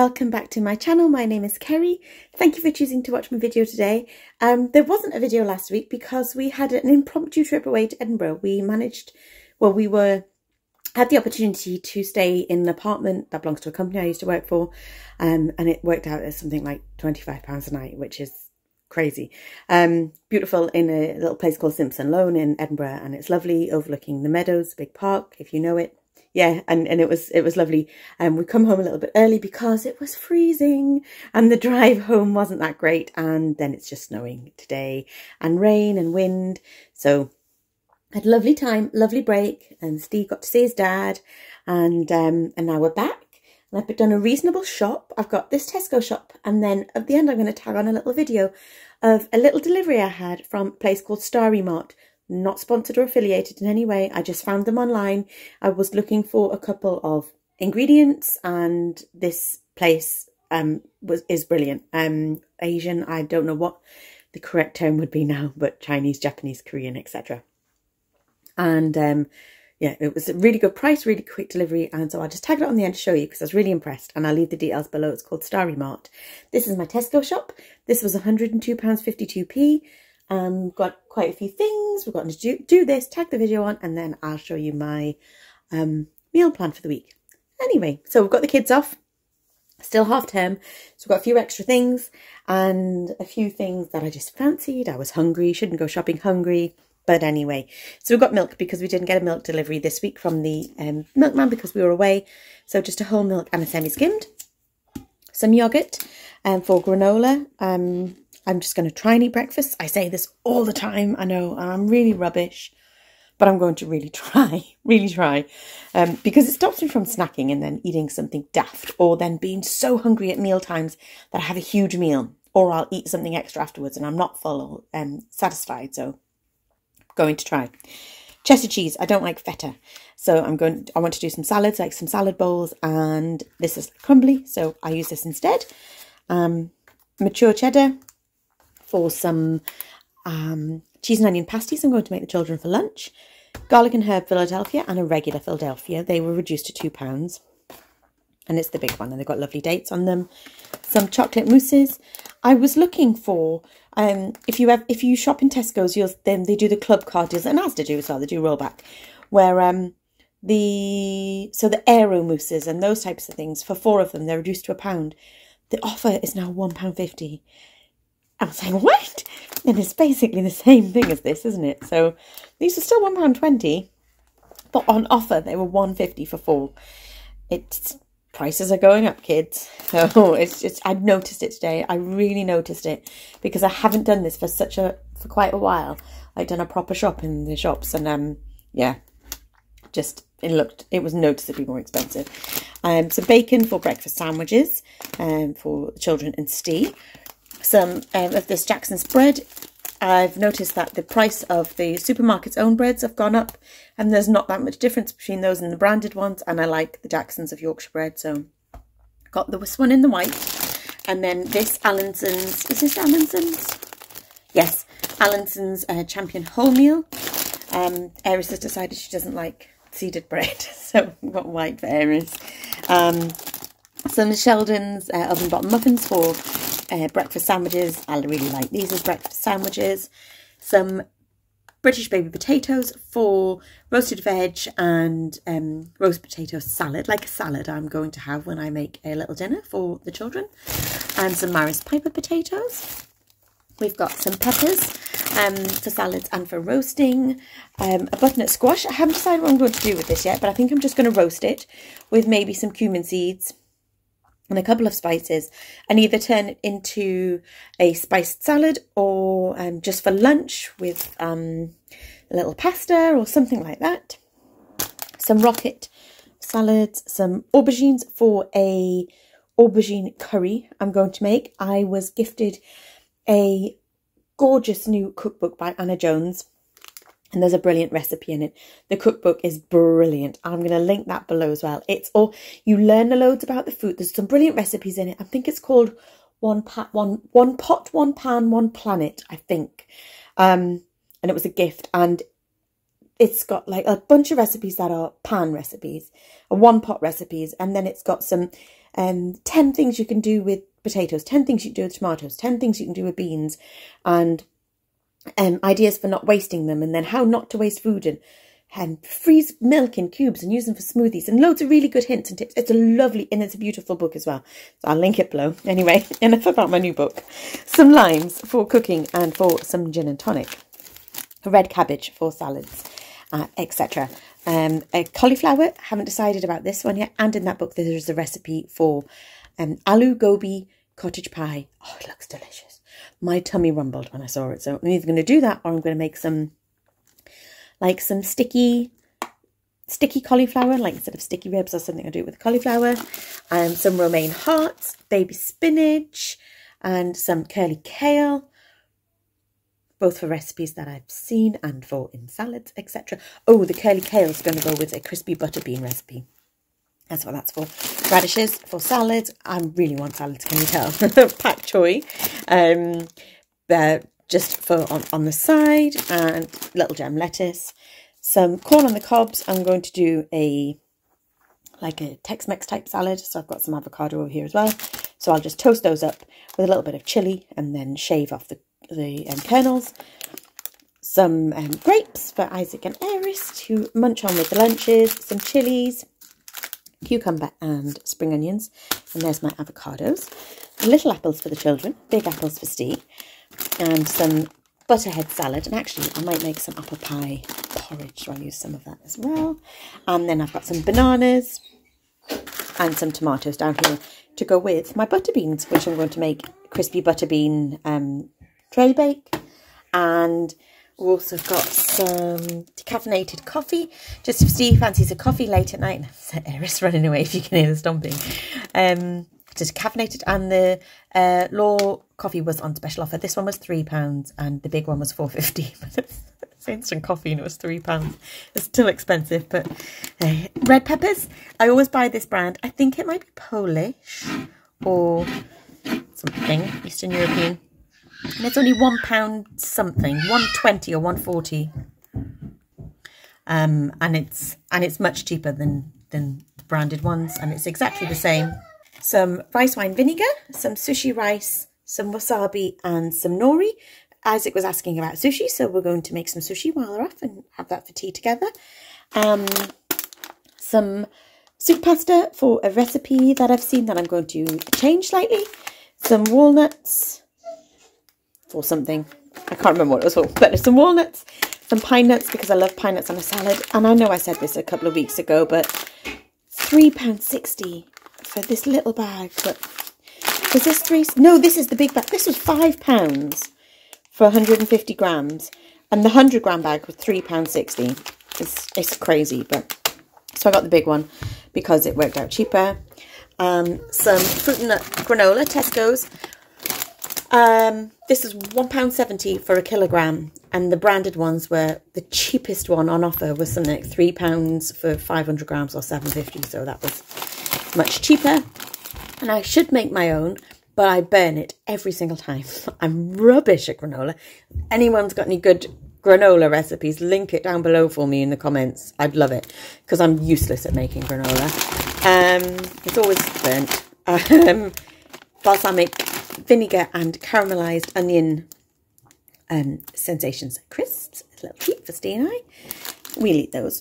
Welcome back to my channel. My name is Kerry. Thank you for choosing to watch my video today. There wasn't a video last week because we had an impromptu trip away to Edinburgh. We managed, well, had the opportunity to stay in an apartment that belongs to a company I used to work for, and it worked out as something like £25 a night, which is crazy. Beautiful, in a little place called Simpson Loan in Edinburgh, and it's lovely, overlooking the meadows, big park, if you know it. Yeah, and it was lovely. We come home a little bit early because it was freezing and the drive home wasn't that great, and then it's just snowing today and rain and wind. So had a lovely time, lovely break, and Steve got to see his dad, and now we're back. And I've done a reasonable shop. I've got this Tesco shop, and then at the end I'm going to tag on a little video of a little delivery I had from a place called Starry Mart. Not sponsored or affiliated in any way. I just found them online. I was looking for a couple of ingredients, and this place is brilliant. Asian, I don't know what the correct term would be now, but Chinese, Japanese, Korean, etc. And yeah, it was a really good price, really quick delivery, and so I just tagged it on the end to show you because I was really impressed, and I'll leave the details below. It's called Starry Mart. This is my Tesco shop. This was £102.52p. We've got quite a few things. We've got to do this, tag the video on, and then I'll show you my meal plan for the week. Anyway, so we've got the kids off, still half term, so we've got a few extra things and a few things that I just fancied. I was hungry, shouldn't go shopping hungry. But anyway, so we've got milk because we didn't get a milk delivery this week from the milkman because we were away. So just a whole milk and a semi-skimmed. Some yoghurt for granola. I'm just going to try and eat breakfast. I say this all the time, I know, and I'm really rubbish. But I'm going to really try. Because it stops me from snacking and then eating something daft, or then being so hungry at meal times that I have a huge meal, or I'll eat something extra afterwards and I'm not full or satisfied. So going to try cheddar cheese. I don't like feta, so I want to do some salads, like some salad bowls, and this is crumbly, so I use this instead. Mature cheddar for some cheese and onion pasties I'm going to make the children for lunch. Garlic and herb Philadelphia and a regular Philadelphia. They were reduced to £2, and it's the big one, and they've got lovely dates on them. Some chocolate mousses. I was looking for, if you shop in Tesco's, they do the club card deals, and Asda do as well, they do rollback, where so the aero mousses and those types of things, for 4 of them, they're reduced to £1. The offer is now £1.50. I was like, what? And it's basically the same thing as this, isn't it? So these are still £1.20, but on offer they were £1.50 for 4. It's... prices are going up, kids. So it's just, I noticed it today. I really noticed it because I haven't done this for quite a while. I've done a proper shop in the shops, and yeah, just it was noticeably more expensive. Some bacon for breakfast sandwiches for children and Steve. Some of this Jackson's bread. I've noticed that the price of the supermarket's own breads have gone up, and there's not that much difference between those and the branded ones, and I like the Jackson's of Yorkshire bread, so got this one in the white, and then this Allinson's, is this Allinson's? Yes, Allinson's Champion Wholemeal. Eris has decided she doesn't like seeded bread, so I've got white for Eris. Some Sheldon's oven bottom muffins for breakfast sandwiches. I really like these as breakfast sandwiches. Some British baby potatoes for roasted veg and roast potato salad, like a salad I'm going to have when I make a little dinner for the children. And some Maris Piper potatoes. We've got some peppers for salads and for roasting. A butternut squash. I haven't decided what I'm going to do with this yet, but I think I'm just going to roast it with maybe some cumin seeds and a couple of spices, and either turn it into a spiced salad, or just for lunch with a little pasta or something like that. Some rocket salads, some aubergines for a aubergine curry I'm going to make. I was gifted a gorgeous new cookbook by Anna Jones, and there's a brilliant recipe in it. The cookbook is brilliant. I'm going to link that below as well. It's all, you learn loads about the food. There's some brilliant recipes in it. I think it's called One Pot, One Pan, One Planet, I think. And it was a gift. And it's got like a bunch of recipes that are pan recipes, one pot recipes, and then it's got some 10 things you can do with potatoes, 10 things you can do with tomatoes, 10 things you can do with beans, and ideas for not wasting them, and then how not to waste food, and freeze milk in cubes and use them for smoothies, and loads of really good hints and tips. It's a lovely, and it's a beautiful book as well, so I'll link it below. Anyway, enough about my new book. Some limes for cooking and for some gin and tonic, a red cabbage for salads, etc. A cauliflower, haven't decided about this one yet, and in that book there is a recipe for aloo gobi cottage pie. Oh, it looks delicious. My tummy rumbled when I saw it, so I'm either going to do that, or I'm going to make some, like some sticky cauliflower, like instead of sticky ribs or something, I do it with cauliflower, and some romaine hearts, baby spinach, and some curly kale, both for recipes that I've seen and for in salads, etc. Oh, the curly kale is going to go with a crispy butter bean recipe. That's what that's for. Radishes for salads. I really want salads, can you tell? Pak choy. Just for on the side, and little jam lettuce, some corn on the cobs. I'm going to do a Tex-Mex type salad, so I've got some avocado over here as well, so I'll just toast those up with a little bit of chili and then shave off the kernels. Some grapes for Isaac and Eris to munch on with the lunches, some chilies, cucumber and spring onions, and there's my avocados. Little apples for the children, big apples for Steve, and some butterhead salad, and actually I might make some apple pie porridge, so I'll use some of that as well. And then I've got some bananas and some tomatoes down here to go with my butter beans, which I'm going to make crispy butter bean tray bake. And we've also got some decaffeinated coffee, just if Steve fancies a coffee late at night. Eris running away, if you can hear the stomping. Decaffeinated, and the Law coffee was on special offer. This one was £3 and the big one was £4.50, but it's instant coffee and it was £3. It's still expensive, but red peppers, I always buy this brand. I think it might be Polish or something, Eastern European, and it's only £1 something, £1.20 or £1.40, and it's much cheaper than the branded ones, and it's exactly the same. Some rice wine vinegar, some sushi rice, some wasabi, and some nori. Isaac was asking about sushi, so we're going to make some sushi while we're off and have that for tea together. Some soup pasta for a recipe that I've seen that I'm going to change slightly. Some walnuts for something. I can't remember what it was for, but some walnuts. Some pine nuts, because I love pine nuts on a salad. And I know I said this a couple of weeks ago, but £3.60. for this little bag. But is this three? No, this is the big bag. This was £5 for 150 grams, and the 100-gram bag was £3.60. It's crazy, but so I got the big one because it worked out cheaper. Some fruit and nut granola, Tesco's. This is £1.70 for a kilogram, and the branded ones were, the cheapest one on offer was something like £3 for 500 grams or £7.50, so that was much cheaper. And I should make my own, but I burn it every single time. I'm rubbish at granola. Anyone's got any good granola recipes, link it down below for me in the comments. I'd love it, because I'm useless at making granola. It's always burnt. Balsamic vinegar and caramelized onion sensations crisps, a little treat for Steve and I. We'll eat those.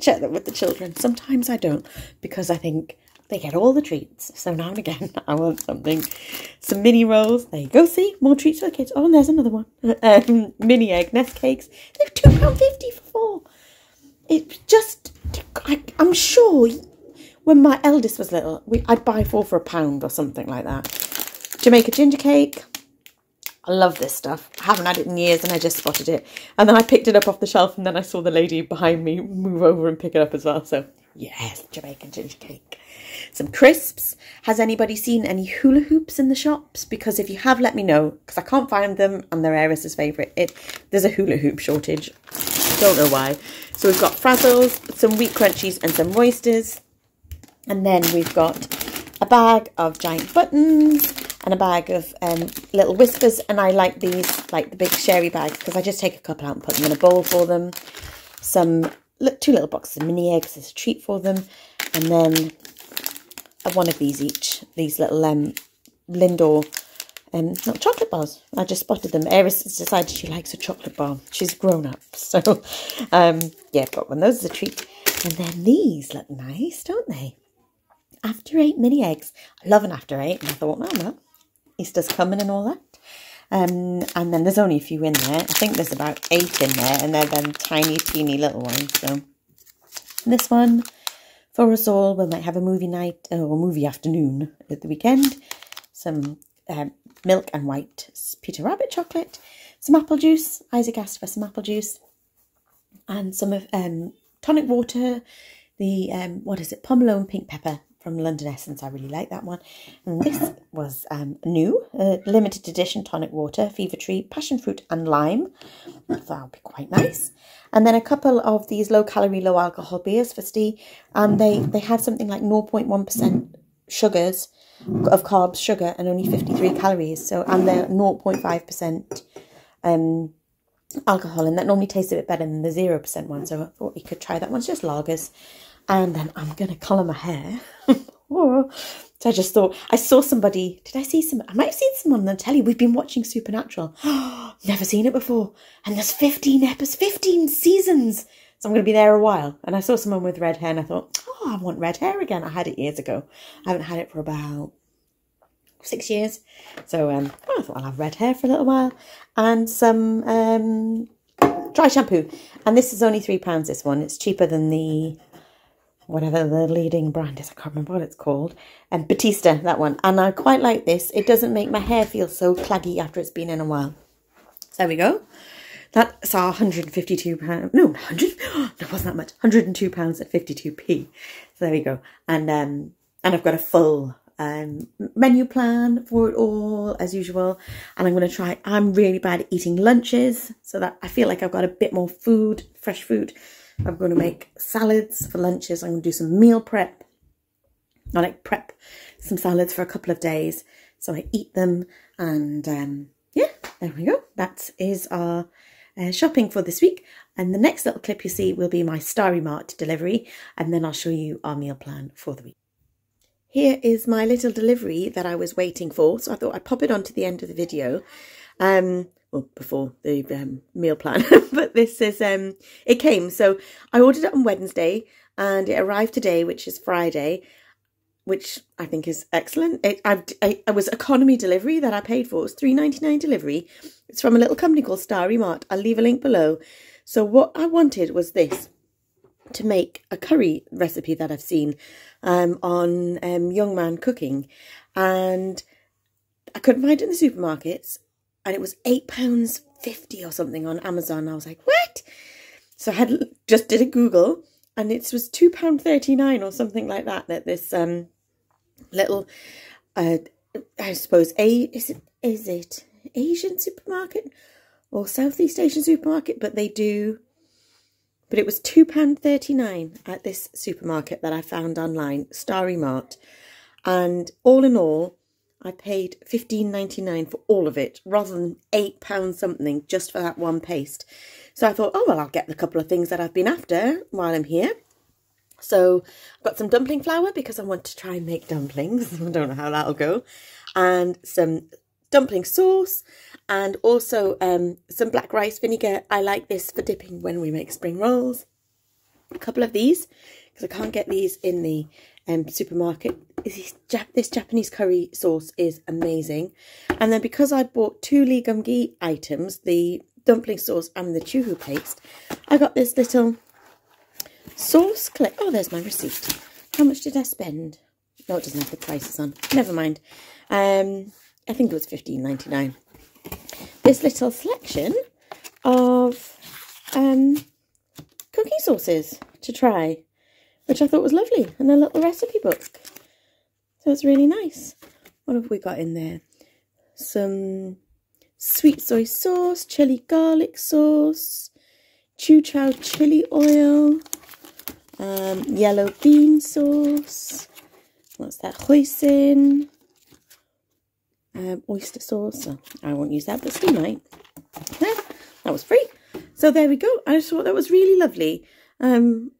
Share them with the children. Sometimes I don't, because I think they get all the treats, so now and again I want something. Some mini rolls, there you go, see, more treats for the kids. Oh, and there's another one. Mini egg nest cakes, they're £2.50 for 4. It's just, I'm sure when my eldest was little, I'd buy 4 for £1 or something like that. Jamaica ginger cake, I love this stuff. I haven't had it in years and I just spotted it, and then I picked it up off the shelf, and then I saw the lady behind me move over and pick it up as well, so yes, Jamaican ginger cake. Some crisps. Has anybody seen any hula hoops in the shops? Because if you have, let me know, because I can't find them, and they're Eris's favourite. There's a hula hoop shortage. Don't know why. So we've got Frazzles, some wheat crunchies, and some oysters. And then we've got a bag of giant buttons and a bag of little whiskers. And I like these, like the big sherry bags, because I just take a couple out and put them in a bowl for them. some two little boxes of mini eggs as a treat for them, and then one of these each, these little Lindor not chocolate bars. I just spotted them. Eris has decided she likes a chocolate bar. She's grown up, so yeah, I've got one. Those as a treat. And then these look nice, don't they? After eight mini eggs. I love an after eight, and I thought, oh well, Easter's coming and all that. And then there's only a few in there. I think there's about 8 in there, and they're then tiny, teeny little ones. So this one for us all. We might have a movie night or movie afternoon at the weekend. Some milk and white Peter Rabbit chocolate, some apple juice. Isaac asked for some apple juice, and some of tonic water. The what is it? Pomalone pink pepper from London Essence. I really like that one. And this was new, limited edition tonic water, Fever Tree, passion fruit and lime. That'll be quite nice. And then a couple of these low calorie, low alcohol beers for Steve. And they had something like 0.1% sugars of carbs, sugar, and only 53 calories. So, and they're 0.5% alcohol, and that normally tastes a bit better than the 0% one. So I thought we could try that one. It's just lagers. And then I'm going to colour my hair. So I just thought, I saw somebody, I might have seen someone on the telly. We've been watching Supernatural. Never seen it before. And there's 15 episodes, 15 seasons. So I'm going to be there a while. And I saw someone with red hair and I thought, oh, I want red hair again. I had it years ago. I haven't had it for about 6 years. So well, I thought I'll have red hair for a little while. And some dry shampoo. And this is only £3, this one. It's cheaper than the... whatever the leading brand is, I can't remember what it's called, and Batista, that one. And I quite like this. It doesn't make my hair feel so claggy after it's been in a while. So there we go. That's our £152, no, 100, no, it wasn't that much, £102 at 52p. So there we go. And I've got a full menu plan for it all as usual, and I'm going to try. I'm really bad at eating lunches, so that I feel like I've got a bit more food, fresh food. I'm going to make salads for lunches. I'm going to do some meal prep. I like prep some salads for a couple of days, so I eat them. And yeah, there we go. That is our shopping for this week. And the next little clip you see will be my Starry Mart delivery. And then I'll show you our meal plan for the week. Here is my little delivery that I was waiting for. So I thought I'd pop it on to the end of the video. Well, before the meal plan, but this is, it came. So I ordered it on Wednesday and it arrived today, which is Friday, which I think is excellent. It was economy delivery that I paid for. It was $3.99 delivery. It's from a little company called Starry Mart. I'll leave a link below. So what I wanted was this, to make a curry recipe that I've seen on Young Man Cooking. And I couldn't find it in the supermarkets. And it was £8.50 or something on Amazon. I was like, what? So I had just did a Google, and it was £2.39 or something like that. That this little, I suppose, is it Asian supermarket or Southeast Asian supermarket? But they do. But it was £2.39 at this supermarket that I found online, Starry Mart, and all in all, I paid $15.99 for all of it, rather than £8 something just for that one paste. So I thought, oh, well, I'll get the couple of things that I've been after while I'm here. So I've got some dumpling flour because I want to try and make dumplings. I don't know how that'll go. And some dumpling sauce, and also some black rice vinegar. I like this for dipping when we make spring rolls. A couple of these, because I can't get these in the supermarket. This Japanese curry sauce is amazing. And then because I bought 2 Lee Gumgi items, the dumpling sauce and the chuhu paste, I got this little sauce clip. Oh, there's my receipt. How much did I spend? No, it doesn't have the prices on. Never mind. I think it was $15.99. This little selection of cooking sauces to try, which I thought was lovely, and their little recipe book. So it's really nice. What have we got in there? Some sweet soy sauce, chili garlic sauce, choo chow chili oil, yellow bean sauce. What's that? Hoisin, oyster sauce. Oh, I won't use that, but still might. That was free. So there we go. I just thought that was really lovely. It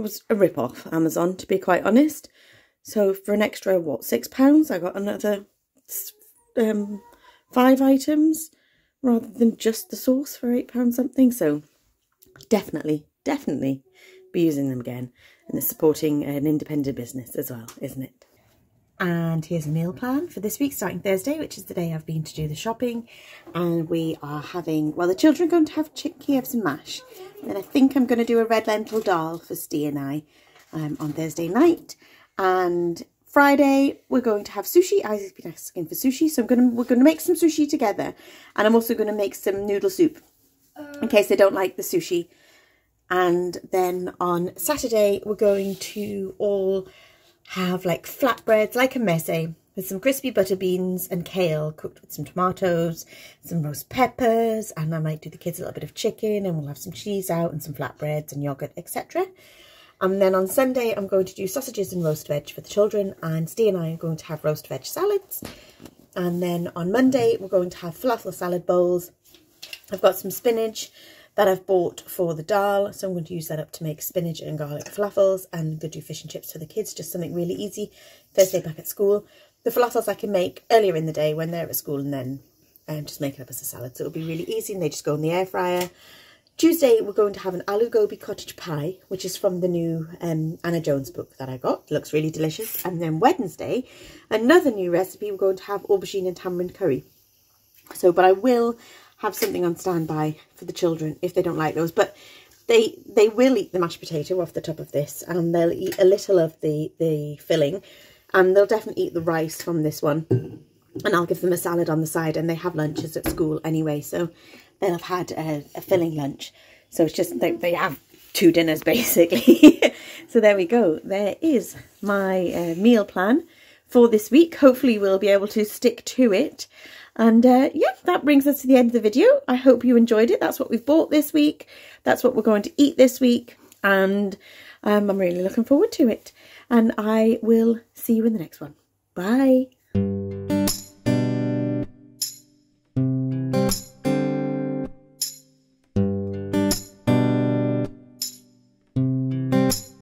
was a rip-off, Amazon, to be quite honest. So for an extra, what, £6, I got another 5 items rather than just the sauce for £8 something. So definitely be using them again. And it's supporting an independent business as well, isn't it? And here's a meal plan for this week, starting Thursday, which is the day I've been to do the shopping. And we are having, well, the children are going to have chickpea eggs and mash. And then I think I'm going to do a red lentil dal for Stee and I on Thursday night. And Friday, we're going to have sushi. Isaac's been asking for sushi, so we're going to make some sushi together. And I'm also going to make some noodle soup in case they don't like the sushi. And then on Saturday, we're going to all have like flatbreads, like a messe, with some crispy butter beans and kale cooked with some tomatoes, some roast peppers, and I might do the kids a little bit of chicken, and we'll have some cheese out and some flatbreads and yogurt, etc. And then on Sunday, I'm going to do sausages and roast veg for the children, and Stee and I are going to have roast veg salads. And then on Monday, we're going to have falafel salad bowls. I've got some spinach that I've bought for the dal, so I'm going to use that up to make spinach and garlic falafels, and go do fish and chips for the kids, just something really easy. Thursday back at school. The falafels I can make earlier in the day when they're at school, and then just make it up as a salad, so it'll be really easy, and they just go in the air fryer. Tuesday we're going to have an aloo gobi cottage pie, which is from the new Anna Jones book that I got. It looks really delicious. And then Wednesday, another new recipe, we're going to have aubergine and tamarind curry. So, but I will have something on standby for the children if they don't like those, but they will eat the mashed potato off the top of this, and they'll eat a little of the filling, and they'll definitely eat the rice from this one, and I'll give them a salad on the side, and they have lunches at school anyway, so they'll have had a filling lunch, so it's just they have 2 dinners basically. So there we go, there is my meal plan for this week. Hopefully we'll be able to stick to it. And yeah, that brings us to the end of the video. I hope you enjoyed it. That's what we've bought this week. That's what we're going to eat this week. And I'm really looking forward to it. And I will see you in the next one. Bye.